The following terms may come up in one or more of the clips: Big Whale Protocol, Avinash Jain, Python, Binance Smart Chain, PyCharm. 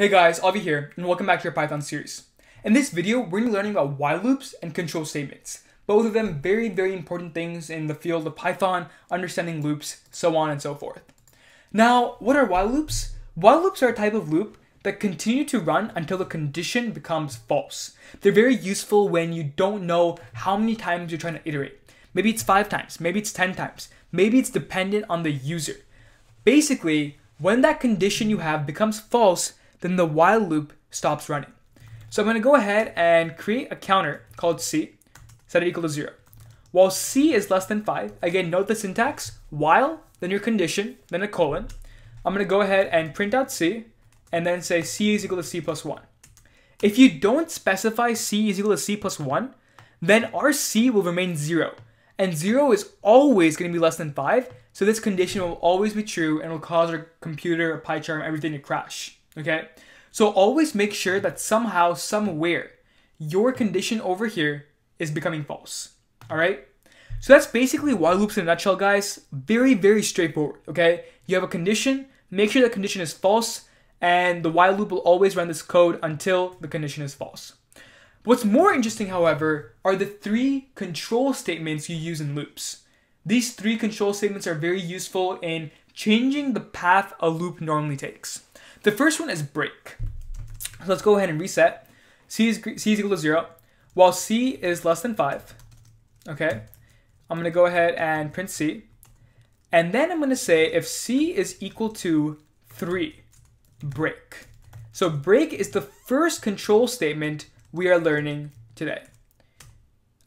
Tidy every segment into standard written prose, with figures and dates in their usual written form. Hey guys, Avi here, and welcome back to your Python series. In this video, we're going to be learning about while loops and control statements. Both of them very important things in the field of Python, understanding loops, so on and so forth. Now, what are while loops? While loops are a type of loop that continue to run until the condition becomes false. They're very useful when you don't know how many times you're trying to iterate. Maybe it's 5 times, maybe it's 10 times, maybe it's dependent on the user. Basically, when that condition you have becomes false, then the while loop stops running. So I'm going to go ahead and create a counter called C, set it equal to 0. While C is less than 5, again, note the syntax, while, then your condition, then a colon. I'm going to go ahead and print out C, and then say C is equal to C plus 1. If you don't specify C is equal to C plus 1, then our C will remain 0. And 0 is always going to be less than 5, so this condition will always be true and will cause our computer, our PyCharm, everything to crash. Okay, so always make sure that somehow, somewhere, your condition over here is becoming false. All right, so that's basically while loops in a nutshell, guys. Very straightforward. Okay, you have a condition, make sure the condition is false, and the while loop will always run this code until the condition is false. What's more interesting, however, are the 3 control statements you use in loops. These 3 control statements are very useful in changing the path a loop normally takes. The first one is break. So let's go ahead and reset. C is equal to 0. While C is less than 5, okay, I'm going to go ahead and print C. And then I'm going to say if C is equal to 3, break. So break is the first control statement we are learning today.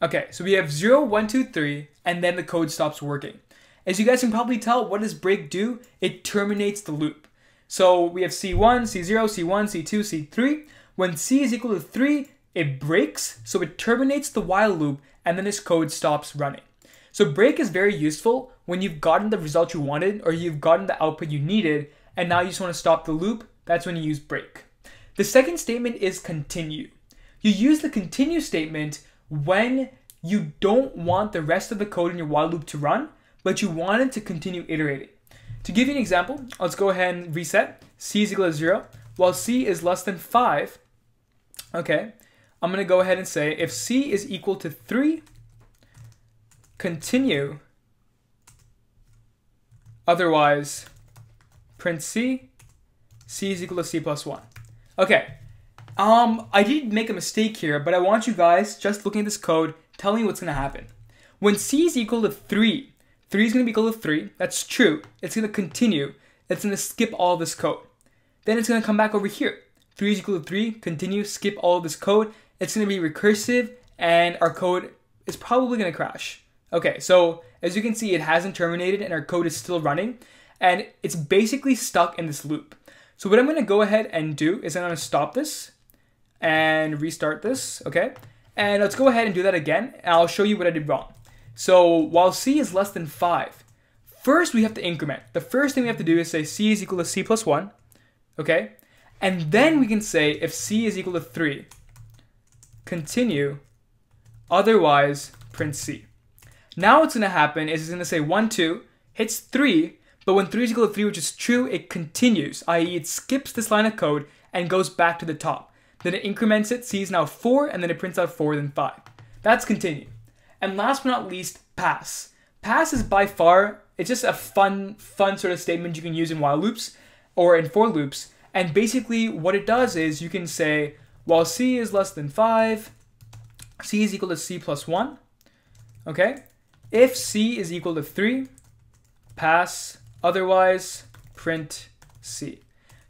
Okay, so we have 0, 1, 2, 3, and then the code stops working. As you guys can probably tell, what does break do? It terminates the loop. So we have C1, C0, C1, C2, C3. When C is equal to 3, it breaks, so it terminates the while loop, and then this code stops running. So break is very useful when you've gotten the result you wanted, or you've gotten the output you needed, and now you just want to stop the loop. That's when you use break. The second statement is continue. You use the continue statement when you don't want the rest of the code in your while loop to run, but you want it to continue iterating. To give you an example, let's go ahead and reset. C is equal to 0. While C is less than 5, okay, I'm going to go ahead and say if C is equal to 3, continue. Otherwise, print C. C is equal to C plus 1. Okay, I did make a mistake here, but I want you guys, just looking at this code, tell me what's going to happen. When C is equal to 3, 3 is going to be equal to 3, that's true, it's going to continue, it's going to skip all this code. Then it's going to come back over here, 3 is equal to 3, continue, skip all this code, it's going to be recursive, and our code is probably going to crash. Okay, so as you can see, it hasn't terminated and our code is still running, and it's basically stuck in this loop. So what I'm going to go ahead and do is I'm going to stop this, and restart this, okay? And let's go ahead and do that again, and I'll show you what I did wrong. So while C is less than 5, first we have to increment. The first thing we have to do is say C is equal to C plus 1, okay? And then we can say if C is equal to 3, continue, otherwise print C. Now what's going to happen is it's going to say 1, 2, hits 3, but when 3 is equal to 3, which is true, it continues, i.e. it skips this line of code and goes back to the top. Then it increments it, C is now 4, and then it prints out 4, then 5. That's continue. And last but not least, pass. Pass is by far, it's just a fun sort of statement you can use in while loops or in for loops. And basically what it does is you can say, while C is less than 5, C is equal to C plus 1, okay? If C is equal to 3, pass, otherwise print C.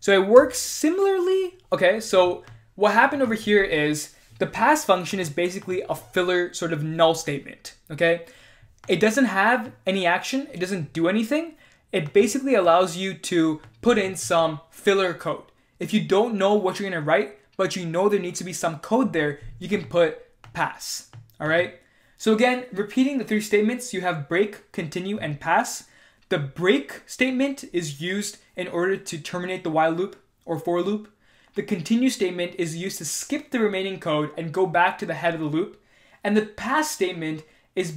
So it works similarly, okay? So what happened over here is the pass function is basically a filler sort of null statement, okay? It doesn't have any action, it doesn't do anything. It basically allows you to put in some filler code. If you don't know what you're gonna write, but you know there needs to be some code there, you can put pass, all right? So again, repeating the 3 statements, you have break, continue, and pass. The break statement is used in order to terminate the while loop or for loop. The continue statement is used to skip the remaining code and go back to the head of the loop. And the pass statement is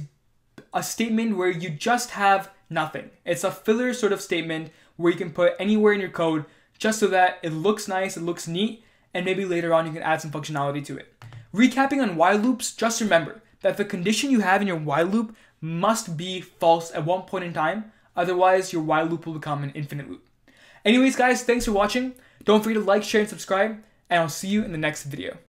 a statement where you just have nothing. It's a filler sort of statement where you can put anywhere in your code just so that it looks nice, it looks neat, and maybe later on you can add some functionality to it. Recapping on while loops, just remember that the condition you have in your while loop must be false at one point in time, otherwise your while loop will become an infinite loop. Anyways guys, thanks for watching. Don't forget to like, share, and subscribe, and I'll see you in the next video.